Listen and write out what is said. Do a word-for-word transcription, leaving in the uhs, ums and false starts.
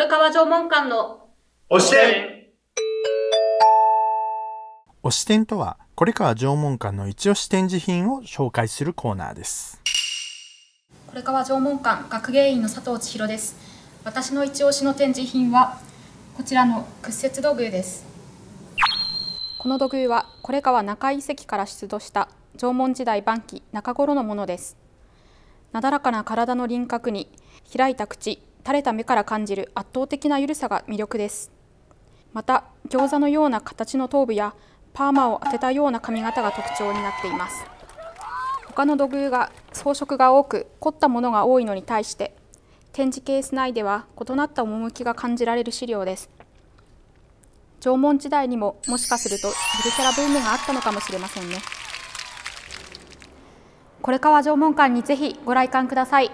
これ川縄文館の推し点。推し点とは、これ川縄文館の一押し展示品を紹介するコーナーです。これ川縄文館学芸員の佐藤千尋です。私の一押しの展示品はこちらの屈折土偶です。この土偶はこれ川中遺跡から出土した縄文時代晩期中頃のものです。なだらかな体の輪郭に開いた口、垂れた目から感じる圧倒的な緩さが魅力です。また、餃子のような形の頭部やパーマを当てたような髪型が特徴になっています。他の土偶が装飾が多く凝ったものが多いのに対して、展示ケース内では異なった趣が感じられる資料です。縄文時代にももしかするとゆるキャラブームがあったのかもしれませんね。これ川縄文館にぜひご来館ください。